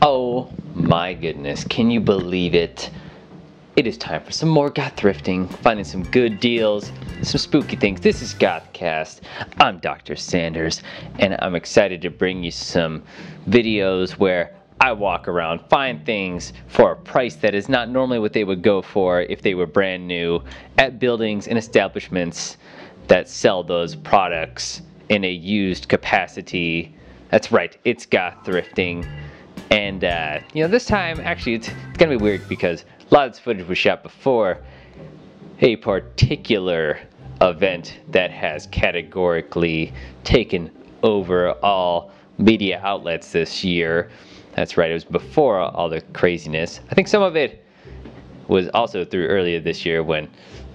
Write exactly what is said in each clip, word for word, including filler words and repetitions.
Oh my goodness, can you believe it? It is time for some more goth thrifting, finding some good deals, some spooky things. This is GothCast. I'm Doctor Sanders, and I'm excited to bring you some videos where I walk around, find things for a price that is not normally what they would go for if they were brand new, at buildings and establishments that sell those products in a used capacity. That's right, it's goth thrifting. And uh, you know, this time actually it's, it's gonna be weird because a lot of this footage was shot before a particular event that has categorically taken over all media outlets this year. That's right, it was before all the craziness. I think some of it was also through earlier this year when,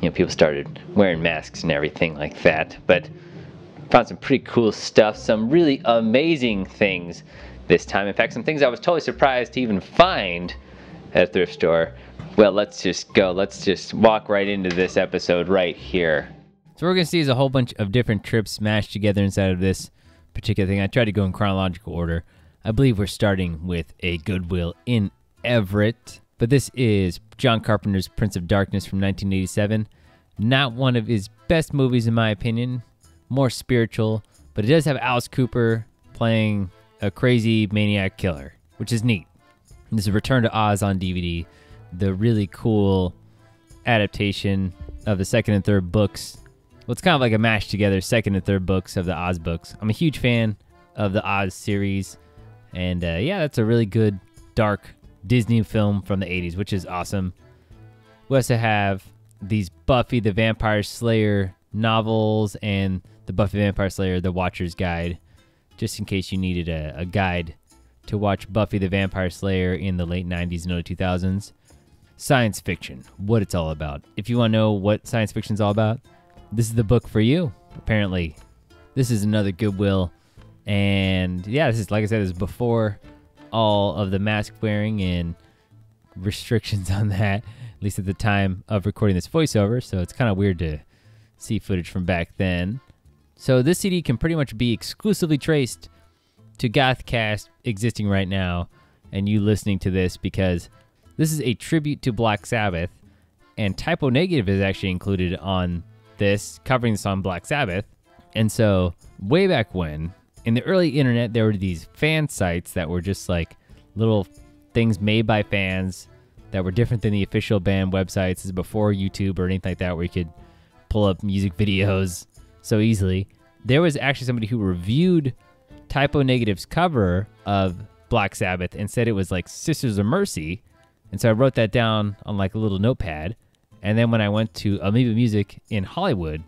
you know, people started wearing masks and everything like that. But found some pretty cool stuff, some really amazing things this time. In fact, some things I was totally surprised to even find at a thrift store. Well, let's just go. Let's just walk right into this episode right here. So what we're gonna see is a whole bunch of different trips smashed together inside of this particular thing. I tried to go in chronological order. I believe we're starting with a Goodwill in Everett, but this is John Carpenter's Prince of Darkness from nineteen eighty-seven. Not one of his best movies in my opinion, more spiritual, but it does have Alice Cooper playing a crazy maniac killer, which is neat. And this is Return to Oz on D V D, the really cool adaptation of the second and third books. Well, it's kind of like a mash together second and third books of the Oz books. I'm a huge fan of the Oz series, and uh, yeah, that's a really good dark Disney film from the eighties, which is awesome. We also have these Buffy the Vampire Slayer novels and the Buffy the Vampire Slayer, The Watcher's Guide, just in case you needed a, a guide to watch Buffy the Vampire Slayer in the late nineties and early two thousands. Science fiction, what it's all about. If you want to know what science fiction's all about, this is the book for you, apparently. This is another Goodwill. And yeah, this is, like I said, this is before all of the mask wearing and restrictions on that, at least at the time of recording this voiceover. So it's kind of weird to see footage from back then. So this C D can pretty much be exclusively traced to GothCast existing right now and you listening to this, because this is a tribute to Black Sabbath, and Type O Negative is actually included on this, covering the song Black Sabbath. And so way back when, in the early internet, there were these fan sites that were just like little things made by fans that were different than the official band websites. This is before YouTube or anything like that where you could pull up music videos so easily. There was actually somebody who reviewed Type O Negative's cover of Black Sabbath and said it was like Sisters of Mercy. And so I wrote that down on like a little notepad. And then when I went to Amoeba Music in Hollywood,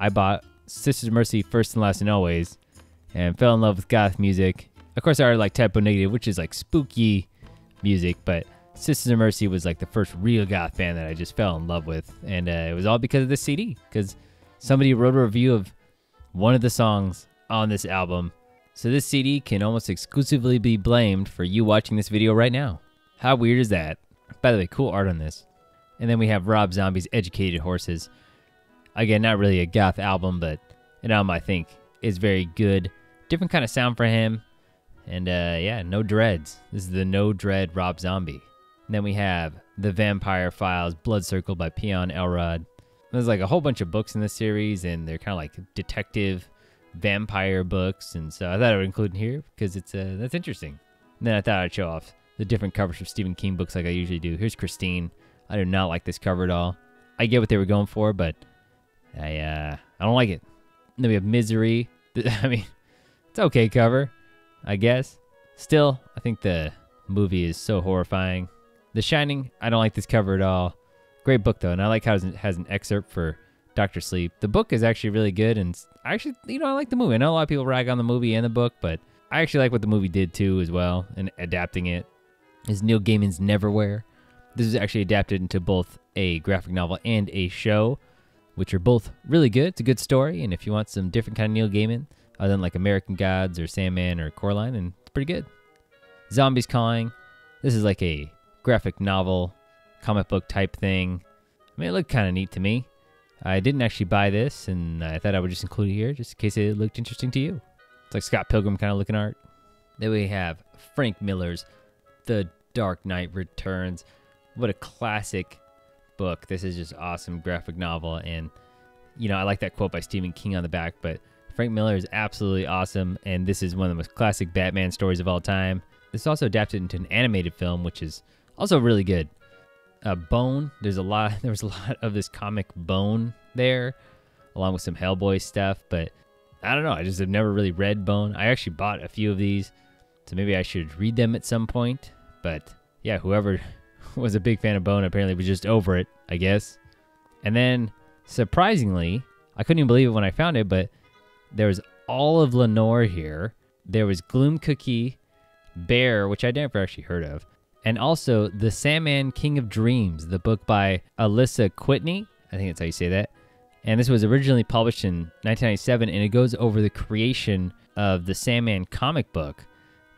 I bought Sisters of Mercy First and Last and Always and fell in love with goth music. Of course, I already like Type O Negative, which is like spooky music, but Sisters of Mercy was like the first real goth band that I just fell in love with. And uh, it was all because of this C D, because somebody wrote a review of one of the songs on this album. So this C D can almost exclusively be blamed for you watching this video right now. How weird is that? By the way, cool art on this. And then we have Rob Zombie's Educated Horses. Again, not really a goth album, but an album I think is very good. Different kind of sound for him. And uh, yeah, no dreads. This is the no dread Rob Zombie. And then we have The Vampire Files, Blood Circle by Pion Elrod. There's like a whole bunch of books in this series, and they're kind of like detective vampire books, and so I thought I would include in here because it's uh, that's interesting. And then I thought I'd show off the different covers of Stephen King books like I usually do. Here's Christine. I do not like this cover at all. I get what they were going for, but I uh, I don't like it. And then we have Misery. I mean, it's okay cover, I guess. Still, I think the movie is so horrifying. The Shining. I don't like this cover at all. Great book though, and I like how it has an excerpt for Doctor Sleep. The book is actually really good, and I actually, you know, I like the movie. I know a lot of people rag on the movie and the book, but I actually like what the movie did too as well, and adapting it. This is Neil Gaiman's Neverwhere. This is actually adapted into both a graphic novel and a show, which are both really good. It's a good story, and if you want some different kind of Neil Gaiman, other than like American Gods or Sandman or Coraline, and it's pretty good. Zombies Calling. This is like a graphic novel, comic book type thing. I mean, it looked kind of neat to me. I didn't actually buy this, and I thought I would just include it here just in case it looked interesting to you. It's like Scott Pilgrim kind of looking art. Then we have Frank Miller's The Dark Knight Returns. What a classic book. This is just awesome graphic novel, and you know, I like that quote by Stephen King on the back, but Frank Miller is absolutely awesome, and this is one of the most classic Batman stories of all time. This is also adapted into an animated film, which is also really good. Uh, Bone, there's a lot, there was a lot of this comic Bone there, along with some Hellboy stuff, but I don't know, I just have never really read Bone. I actually bought a few of these, so maybe I should read them at some point, but yeah, whoever was a big fan of Bone apparently was just over it, I guess. And then, surprisingly, I couldn't even believe it when I found it, but there was all of Lenore here. There was Gloom Cookie, Bear, which I never actually heard of, and also The Sandman King of Dreams, the book by Alyssa Quitney. I think that's how you say that. And this was originally published in nineteen ninety-seven, and it goes over the creation of the Sandman comic book,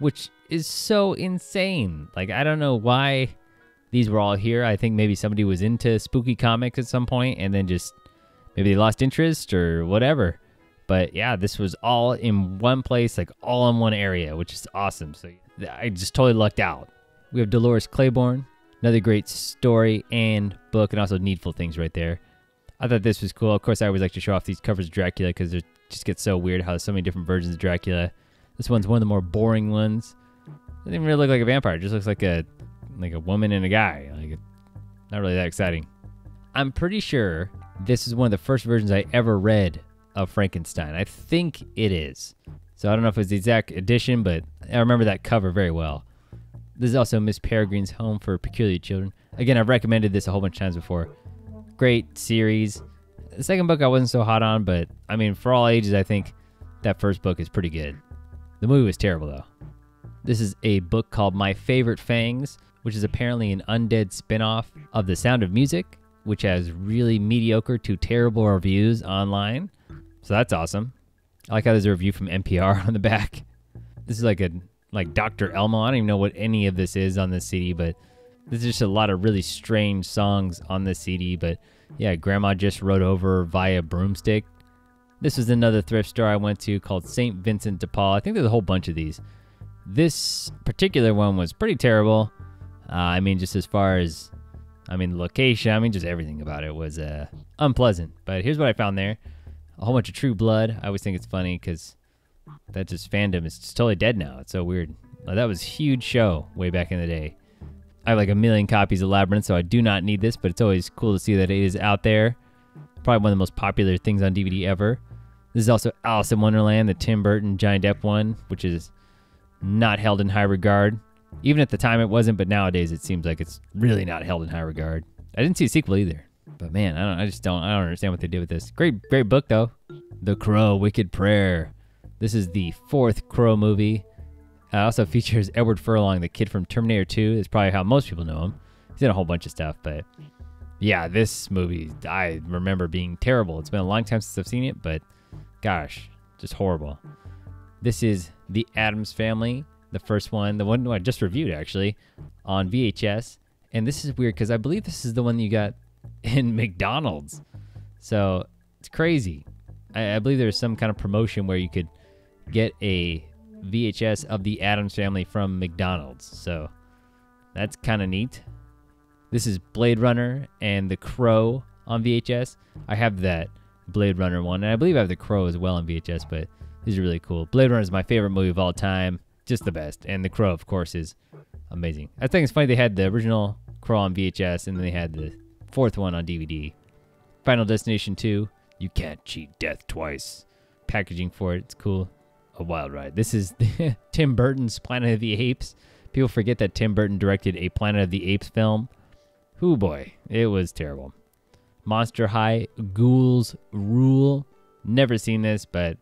which is so insane. Like, I don't know why these were all here. I think maybe somebody was into spooky comics at some point, and then just maybe they lost interest or whatever. But yeah, this was all in one place, like all in one area, which is awesome. So I just totally lucked out. We have Dolores Claiborne, another great story and book, and also Needful Things right there. I thought this was cool. Of course, I always like to show off these covers of Dracula because it just gets so weird how there's so many different versions of Dracula. This one's one of the more boring ones. It doesn't even really look like a vampire. It just looks like a like a woman and a guy. Like, not really that exciting. I'm pretty sure this is one of the first versions I ever read of Frankenstein. I think it is. So I don't know if it was the exact edition, but I remember that cover very well. This is also Miss Peregrine's Home for Peculiar Children. Again, I've recommended this a whole bunch of times before. Great series. The second book I wasn't so hot on, but I mean, for all ages, I think that first book is pretty good. The movie was terrible though. This is a book called My Favorite Fangs, which is apparently an undead spinoff of The Sound of Music, which has really mediocre to terrible reviews online. So that's awesome. I like how there's a review from N P R on the back. This is like a like Doctor Elmo. I don't even know what any of this is on this C D, but this is just a lot of really strange songs on this C D. But yeah, Grandma Just Rode Over Via Broomstick. This was another thrift store I went to called Saint Vincent de Paul. I think there's a whole bunch of these. This particular one was pretty terrible. Uh, I mean, just as far as, I mean, location, I mean, just everything about it was uh, unpleasant. But here's what I found there. A whole bunch of True Blood. I always think it's funny because that just fandom is just totally dead now. It's so weird. Like, that was a huge show way back in the day. I have like a million copies of Labyrinth, so I do not need this, but it's always cool to see that it is out there. Probably one of the most popular things on D V D ever. This is also Alice in Wonderland, the Tim Burton, Johnny Depp one, which is not held in high regard. Even at the time it wasn't, but nowadays it seems like it's really not held in high regard. I didn't see a sequel either. But man, I don't. I just don't. I don't understand what they did with this. Great, great book though. The Crow, Wicked Prayer. This is the fourth Crow movie. It also features Edward Furlong, the kid from Terminator two. That's probably how most people know him. He's in a whole bunch of stuff, but yeah, this movie I remember being terrible. It's been a long time since I've seen it, but gosh, just horrible. This is The Addams Family, the first one, the one I just reviewed actually on V H S. And this is weird because I believe this is the one you got in McDonald's, so it's crazy. I, I believe there's some kind of promotion where you could get a V H S of The Addams Family from McDonald's, so that's kind of neat. This is Blade Runner and The Crow on V H S. I have that Blade Runner one, and I believe I have The Crow as well on V H S, but these are really cool. Blade Runner is my favorite movie of all time, just the best, and The Crow, of course, is amazing. I think it's funny they had the original Crow on V H S, and then they had the fourth one on D V D. Final Destination two, You Can't Cheat Death Twice. Packaging for it, it's cool. A wild ride. This is Tim Burton's Planet of the Apes. People forget that Tim Burton directed a Planet of the Apes film. Hoo boy, it was terrible. Monster High, Ghouls Rule. Never seen this, but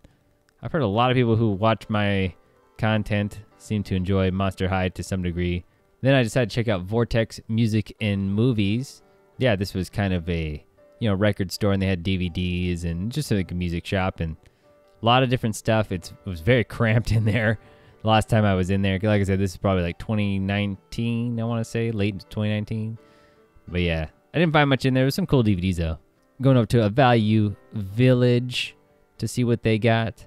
I've heard a lot of people who watch my content seem to enjoy Monster High to some degree. Then I decided to check out Vortex Music and Movies. Yeah, this was kind of a, you know, record store, and they had D V Ds and just like a music shop and a lot of different stuff. It's, it was very cramped in there. Last time I was in there, like I said, this is probably like twenty nineteen, I want to say, late twenty nineteen. But yeah, I didn't find much in there. There was some cool D V Ds though. going over to a value village to see what they got.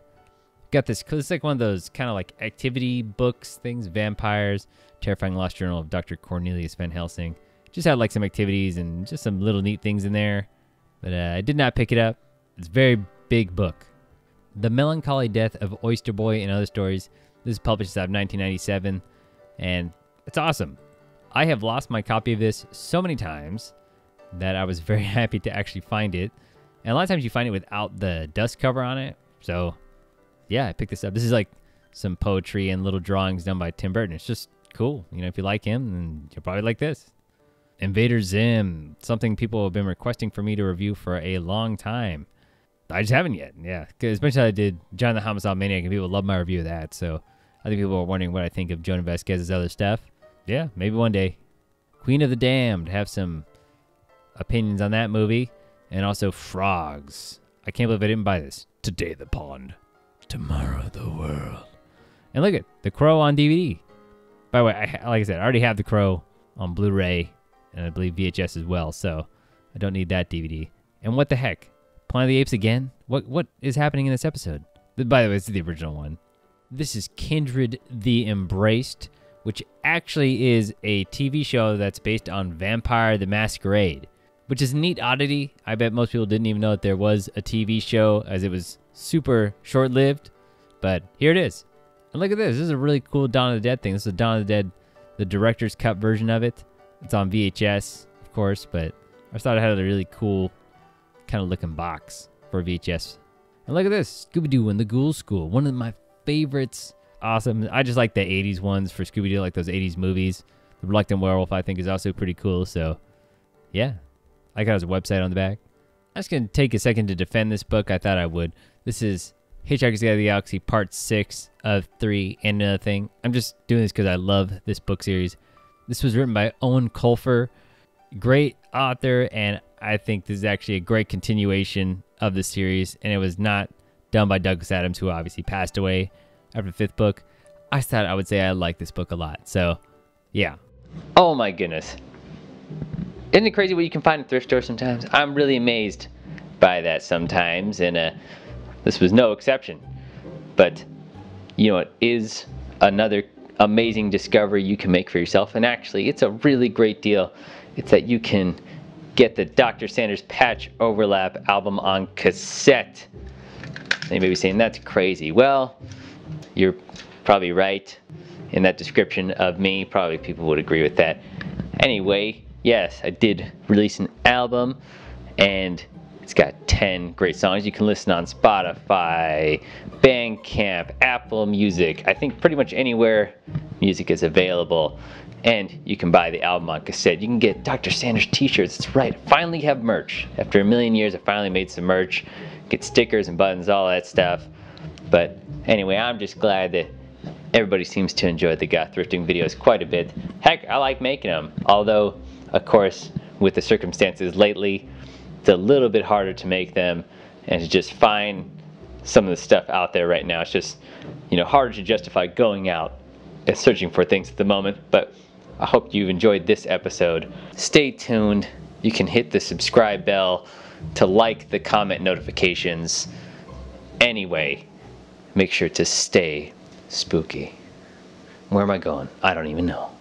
Got this, it's like one of those kind of like activity books things, vampires, terrifying lost journal of Doctor Cornelius Van Helsing. Just had like some activities and just some little neat things in there, but uh, I did not pick it up. It's a very big book. The Melancholy Death of Oyster Boy and Other Stories. This is published out of nineteen ninety-seven, and it's awesome. I have lost my copy of this so many times that I was very happy to actually find it. And a lot of times you find it without the dust cover on it. So yeah, I picked this up. This is like some poetry and little drawings done by Tim Burton. It's just cool. You know, if you like him, then you'll probably like this. Invader Zim, something people have been requesting for me to review for a long time. I just haven't yet. Yeah, as much as I did John the Homicidal Maniac, and people love my review of that. So I think people are wondering what I think of Joan Vasquez's other stuff. Yeah, maybe one day. Queen of the Damned, have some opinions on that movie. And also Frogs. I can't believe I didn't buy this. Today the pond, tomorrow the world. And look at The Crow on D V D. By the way, I, like I said, I already have The Crow on Blu-ray and I believe V H S as well, so I don't need that D V D. And what the heck? Planet of the Apes again? What What is happening in this episode? By the way, it's the original one. This is Kindred the Embraced, which actually is a T V show that's based on Vampire the Masquerade, which is a neat oddity. I bet most people didn't even know that there was a T V show, as it was super short-lived, but here it is. And look at this, this is a really cool Dawn of the Dead thing. This is a Dawn of the Dead, the director's cut version of it. It's on V H S, of course, but I thought it had a really cool kind of looking box for V H S. And look at this, Scooby-Doo and the Ghoul School, one of my favorites. Awesome. I just like the eighties ones for Scooby-Doo, like those eighties movies. The Reluctant Werewolf, I think, is also pretty cool, so yeah. I got his website on the back. I'm just gonna take a second to defend this book. I thought I would. This is Hitchhiker's Guide to the Galaxy Part six of three and Another Thing. I'm just doing this because I love this book series. This was written by Owen Colfer, great author, and I think this is actually a great continuation of the series, and it was not done by Douglas Adams, who obviously passed away after the fifth book. I thought I would say I like this book a lot, so yeah. Oh my goodness. Isn't it crazy what you can find in thrift stores sometimes? I'm really amazed by that sometimes, and uh, this was no exception. But, you know, it is another amazing discovery you can make for yourself, and actually, it's a really great deal. It's that you can get the Doctor Sanders Patch Overlap album on cassette. And you may be saying, that's crazy. Well, you're probably right in that description of me. Probably people would agree with that. Anyway, yes, I did release an album, and it's got ten great songs. You can listen on Spotify, Bandcamp, Apple Music, I think pretty much anywhere music is available. And you can buy the album on cassette. You can get Doctor Sanders t-shirts. That's right, I finally have merch. After a million years, I finally made some merch. Get stickers and buttons, all that stuff. But anyway, I'm just glad that everybody seems to enjoy the goth thrifting videos quite a bit. Heck, I like making them, although, of course, with the circumstances lately, it's a little bit harder to make them and to just find some of the stuff out there right now. It's just, you know, harder to justify going out and searching for things at the moment, but I hope you've enjoyed this episode. Stay tuned. You can hit the subscribe bell to like the comment notifications. Anyway, make sure to stay spooky. Where am I going? I don't even know.